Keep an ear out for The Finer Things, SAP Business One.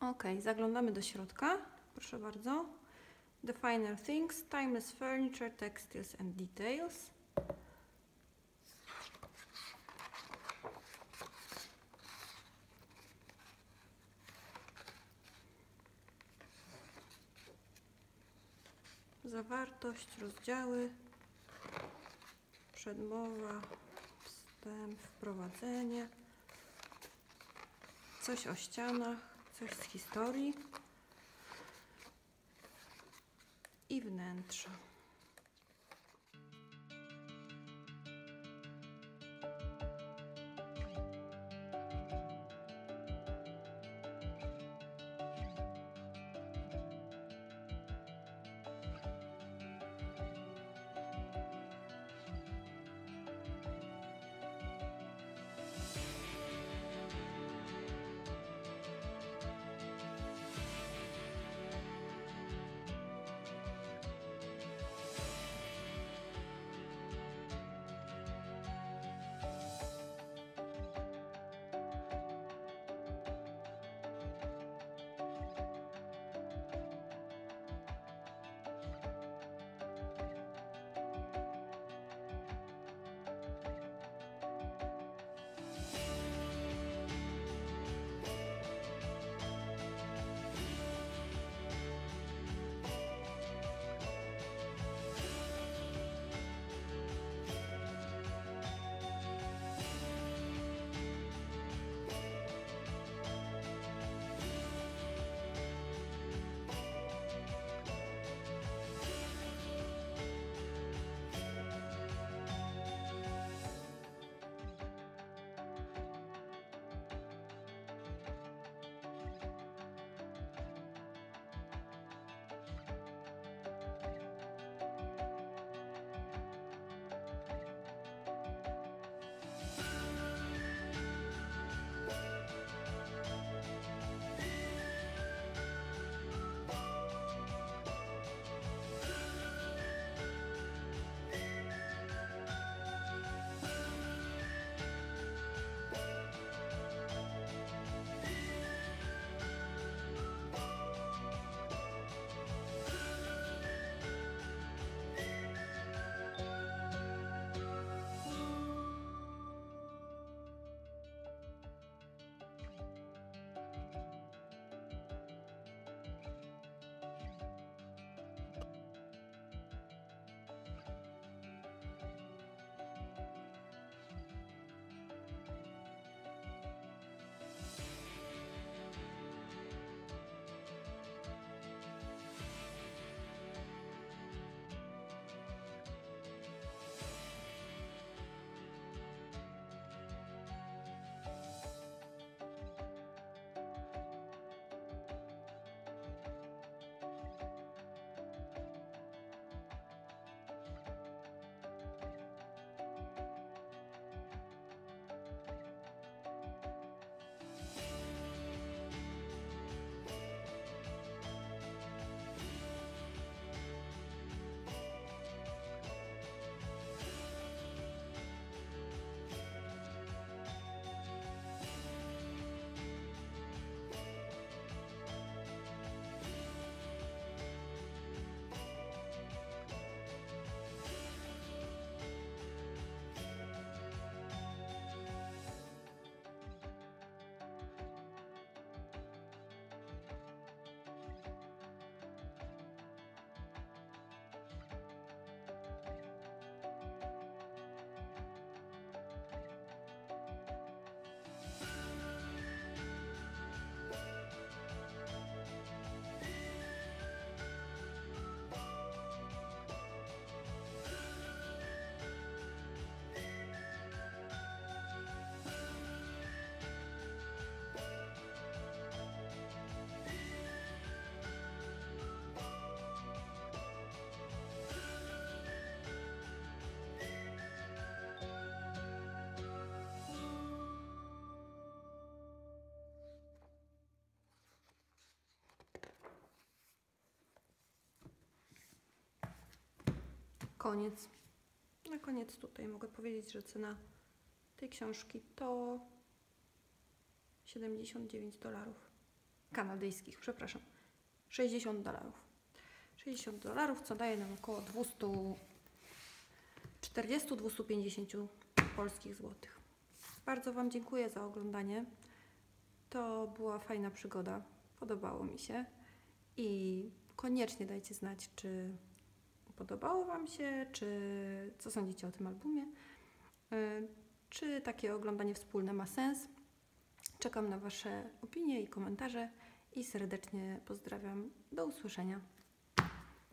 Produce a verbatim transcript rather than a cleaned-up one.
Ok, zaglądamy do środka. Proszę bardzo. The Finer Things, Timeless Furniture, Textiles and Details. Zawartość, rozdziały, przedmowa, wstęp, wprowadzenie, coś o ścianach, coś z historii i wnętrza. Koniec. Na koniec tutaj mogę powiedzieć, że cena tej książki to siedemdziesiąt dziewięć dolarów. kanadyjskich, przepraszam, sześćdziesiąt dolarów. sześćdziesiąt dolarów, co daje nam około dwieście czterdzieści do dwustu pięćdziesięciu polskich złotych. Bardzo Wam dziękuję za oglądanie. To była fajna przygoda. Podobało mi się. I koniecznie dajcie znać, czy podobało Wam się, czy co sądzicie o tym albumie, czy takie oglądanie wspólne ma sens. Czekam na Wasze opinie i komentarze i serdecznie pozdrawiam. Do usłyszenia.